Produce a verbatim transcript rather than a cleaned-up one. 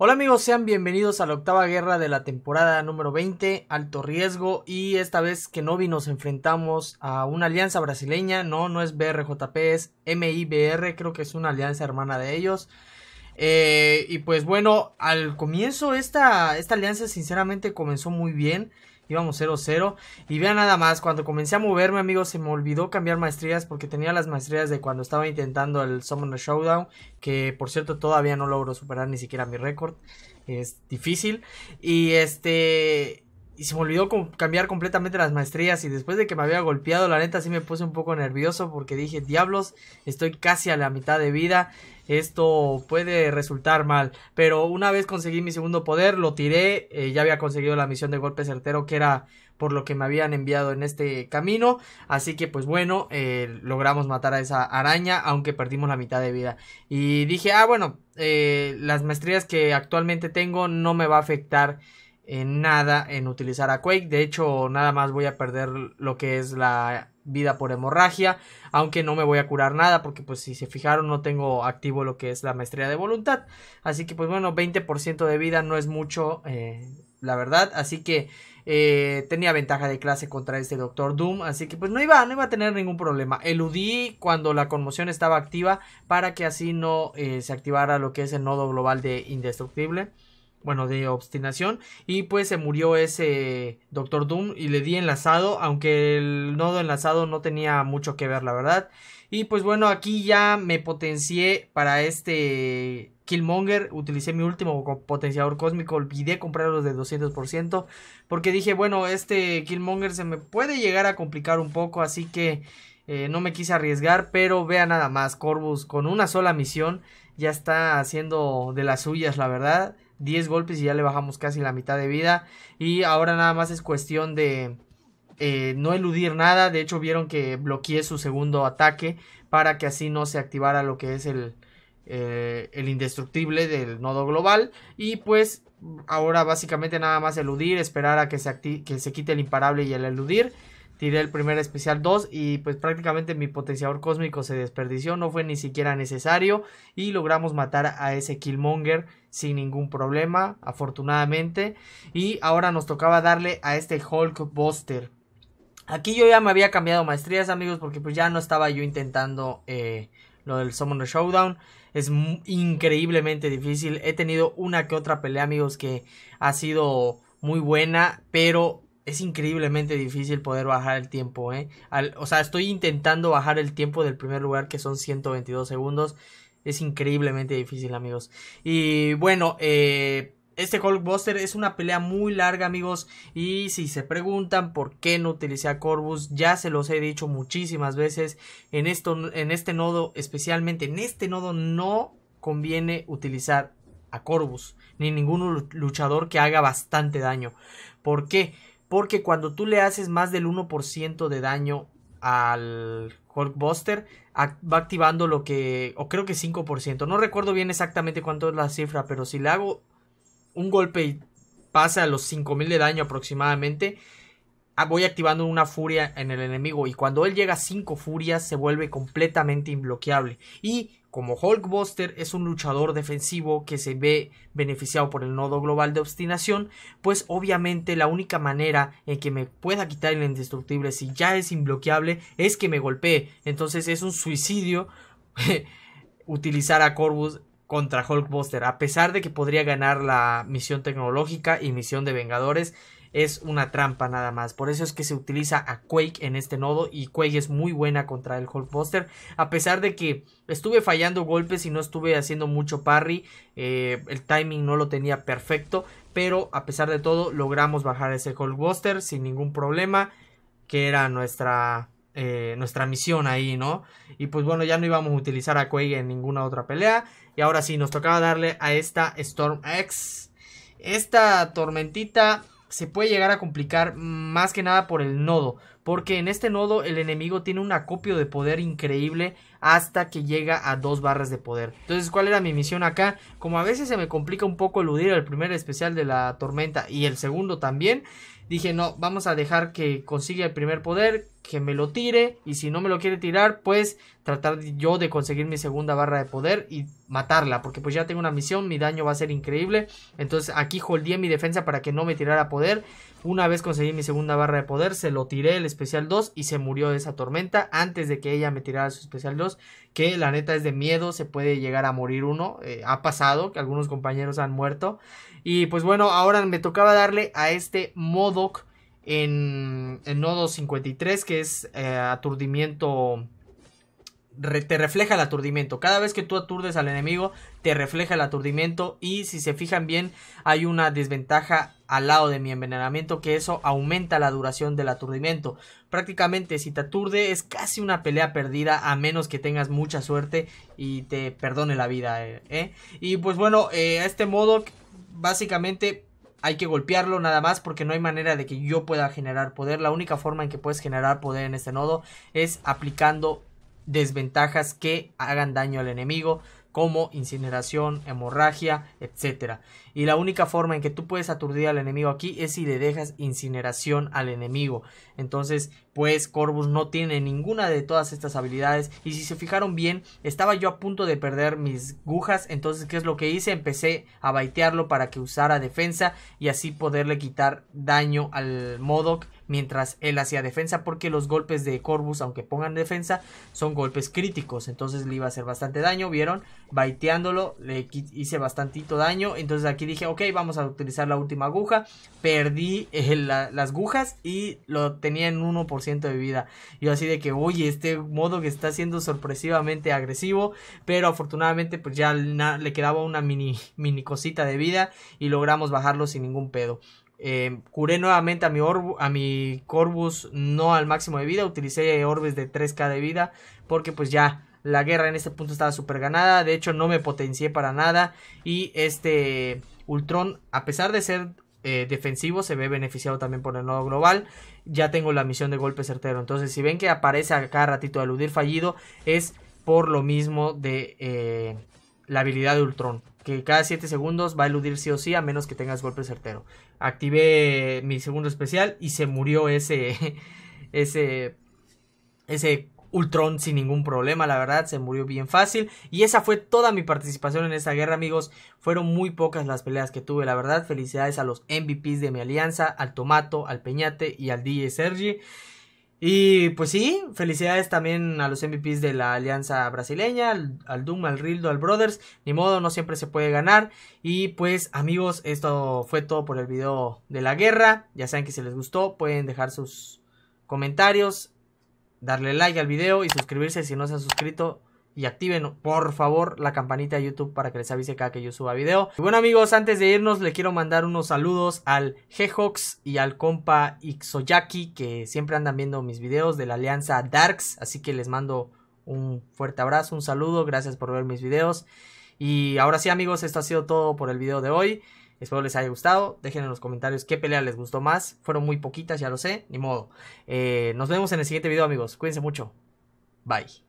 Hola amigos, sean bienvenidos a la octava guerra de la temporada número veinte, alto riesgo, y esta vez que Kenobi nos enfrentamos a una alianza brasileña, no, no es B R J P, es M I B R, creo que es una alianza hermana de ellos. Eh, y pues bueno, al comienzo esta, esta alianza sinceramente comenzó muy bien, íbamos cero cero, y vean nada más, cuando comencé a moverme amigos se me olvidó cambiar maestrías porque tenía las maestrías de cuando estaba intentando el Summoner Showdown, que por cierto todavía no logro superar ni siquiera mi récord, es difícil, y este... Y se me olvidó cambiar completamente las maestrías. Y después de que me había golpeado, la neta sí me puse un poco nervioso. Porque dije, diablos, estoy casi a la mitad de vida. Esto puede resultar mal. Pero una vez conseguí mi segundo poder, lo tiré. Eh, ya había conseguido la misión de golpe certero, que era por lo que me habían enviado en este camino. Así que pues bueno, eh, logramos matar a esa araña, aunque perdimos la mitad de vida. Y dije, ah bueno, eh, las maestrías que actualmente tengo no me va a afectar en nada en utilizar a Quake. De hecho nada más voy a perder lo que es la vida por hemorragia, aunque no me voy a curar nada, porque pues si se fijaron no tengo activo lo que es la maestría de voluntad. Así que pues bueno, veinte por ciento de vida no es mucho, eh, la verdad. Así que eh, tenía ventaja de clase contra este Doctor Doom, así que pues no iba, no iba a tener ningún problema. Eludí cuando la conmoción estaba activa, para que así no eh, se activara lo que es el nodo global de indestructible, bueno, de obstinación, y pues se murió ese Doctor Doom y le di enlazado, aunque el nodo enlazado no tenía mucho que ver, la verdad. Y pues bueno, aquí ya me potencié para este Killmonger, utilicé mi último potenciador cósmico, olvidé comprar los de doscientos por ciento, porque dije, bueno, este Killmonger se me puede llegar a complicar un poco, así que eh, no me quise arriesgar, pero vea nada más, Corvus con una sola misión ya está haciendo de las suyas, la verdad. diez golpes y ya le bajamos casi la mitad de vida. Y ahora nada más es cuestión de eh, no eludir nada. De hecho vieron que bloqueé su segundo ataque, para que así no se activara lo que es el, eh, el indestructible del nodo global. Y pues ahora básicamente nada más eludir, esperar a que se, acti que se quite el imparable y el eludir. Tiré el primer especial dos y pues prácticamente mi potenciador cósmico se desperdició, no fue ni siquiera necesario, y logramos matar a ese Killmonger sin ningún problema, afortunadamente. Y ahora nos tocaba darle a este Hulk Buster. Aquí yo ya me había cambiado maestrías amigos, porque pues ya no estaba yo intentando eh, lo del Summoner Showdown. Es increíblemente difícil, he tenido una que otra pelea amigos que ha sido muy buena, pero es increíblemente difícil poder bajar el tiempo, ¿eh? Al, o sea, estoy intentando bajar el tiempo del primer lugar, que son ciento veintidós segundos. Es increíblemente difícil, amigos. Y bueno, eh, este Hulk Buster es una pelea muy larga, amigos. Y si se preguntan por qué no utilicé a Corvus, ya se los he dicho muchísimas veces. En, esto, en este nodo, especialmente en este nodo, no conviene utilizar a Corvus, ni ningún luchador que haga bastante daño. ¿Por qué? Porque cuando tú le haces más del uno por ciento de daño al Hulk Buster, va activando lo que... o creo que cinco por ciento. No recuerdo bien exactamente cuánto es la cifra, pero si le hago un golpe y pasa a los cinco mil de daño aproximadamente, voy activando una furia en el enemigo. Y cuando él llega a cinco furias, se vuelve completamente inbloqueable. Y como Hulk Buster es un luchador defensivo que se ve beneficiado por el nodo global de obstinación, pues obviamente la única manera en que me pueda quitar el indestructible, si ya es inbloqueable, es que me golpee. Entonces es un suicidio utilizar a Corvus contra Hulk Buster, a pesar de que podría ganar la misión tecnológica y misión de Vengadores. Es una trampa nada más. Por eso es que se utiliza a Quake en este nodo. Y Quake es muy buena contra el Hulk Buster. A pesar de que estuve fallando golpes y no estuve haciendo mucho parry. Eh, el timing no lo tenía perfecto. Pero a pesar de todo logramos bajar ese Hulk Buster sin ningún problema. Que era nuestra, eh, nuestra misión ahí, ¿no? Y pues bueno, ya no íbamos a utilizar a Quake en ninguna otra pelea. Y ahora sí, nos tocaba darle a esta Storm X. Esta tormentita se puede llegar a complicar más que nada por el nodo, porque en este nodo el enemigo tiene un acopio de poder increíble, hasta que llega a dos barras de poder. Entonces, ¿cuál era mi misión acá? Como a veces se me complica un poco eludir el primer especial de la tormenta y el segundo también, dije no, vamos a dejar que consiga el primer poder, que me lo tire, y si no me lo quiere tirar, pues tratar yo de conseguir mi segunda barra de poder y matarla, porque pues ya tengo una misión, mi daño va a ser increíble. Entonces aquí holdeé mi defensa para que no me tirara poder. Una vez conseguí mi segunda barra de poder, se lo tiré el especial dos y se murió de esa tormenta antes de que ella me tirara su especial dos, que la neta es de miedo, se puede llegar a morir uno, eh, ha pasado que algunos compañeros han muerto. Y pues bueno, ahora me tocaba darle a este MODOK en, en nodo cincuenta y tres, que es eh, aturdimiento, re, te refleja el aturdimiento. Cada vez que tú aturdes al enemigo, te refleja el aturdimiento, y si se fijan bien, hay una desventaja al lado de mi envenenamiento, que eso aumenta la duración del aturdimiento. Prácticamente si te aturde es casi una pelea perdida, a menos que tengas mucha suerte y te perdone la vida, eh, eh. Y pues bueno, eh, a este MODOK básicamente hay que golpearlo nada más, porque no hay manera de que yo pueda generar poder. La única forma en que puedes generar poder en este nodo es aplicando desventajas que hagan daño al enemigo, como incineración, hemorragia, etcétera. Y la única forma en que tú puedes aturdir al enemigo aquí es si le dejas incineración al enemigo. Entonces, pues Corvus no tiene ninguna de todas estas habilidades. Y si se fijaron bien, estaba yo a punto de perder mis agujas. Entonces, ¿qué es lo que hice? Empecé a baitearlo para que usara defensa y así poderle quitar daño al MODOK mientras él hacía defensa, porque los golpes de Corvus, aunque pongan defensa, son golpes críticos. Entonces le iba a hacer bastante daño, ¿vieron? Baiteándolo le hice bastantito daño. Entonces aquí dije, ok, vamos a utilizar la última aguja. Perdí eh, la, las agujas y lo tenía en uno por ciento de vida. Yo así de que, oye, este MODOK que está siendo sorpresivamente agresivo, pero afortunadamente pues ya le quedaba una mini, mini cosita de vida y logramos bajarlo sin ningún pedo. Eh, curé nuevamente a mi, a mi Corvus, no al máximo de vida. Utilicé orbes de tres K de vida, porque pues ya la guerra en este punto estaba súper ganada. De hecho no me potencié para nada. Y este Ultron, a pesar de ser eh, defensivo, se ve beneficiado también por el nodo global. Ya tengo la misión de golpe certero. Entonces si ven que aparece acá ratito de eludir fallido, es por lo mismo de eh, la habilidad de Ultron, que cada siete segundos va a eludir sí o sí, a menos que tengas golpe certero. Activé mi segundo especial y se murió ese, ese, ese Ultron sin ningún problema, la verdad, se murió bien fácil. Y esa fue toda mi participación en esta guerra, amigos. Fueron muy pocas las peleas que tuve, la verdad. Felicidades a los M V Pes de mi alianza, al Tomato, al Peñate y al D J Sergi. Y pues sí, felicidades también a los M V Pes de la alianza brasileña, al, al Doom, al Rildo, al Brothers. Ni modo, no siempre se puede ganar. Y pues amigos, esto fue todo por el video de la guerra. Ya saben que si les gustó pueden dejar sus comentarios, darle like al video y suscribirse si no se han suscrito. Y activen por favor la campanita de YouTube para que les avise cada que yo suba video. Y bueno amigos, antes de irnos le quiero mandar unos saludos al G-Hawks y al compa Ixoyaki, que siempre andan viendo mis videos de la alianza Darks. Así que les mando un fuerte abrazo, un saludo, gracias por ver mis videos. Y ahora sí amigos, esto ha sido todo por el video de hoy. Espero les haya gustado. Dejen en los comentarios qué pelea les gustó más. Fueron muy poquitas, ya lo sé, ni modo. Eh, nos vemos en el siguiente video amigos. Cuídense mucho. Bye.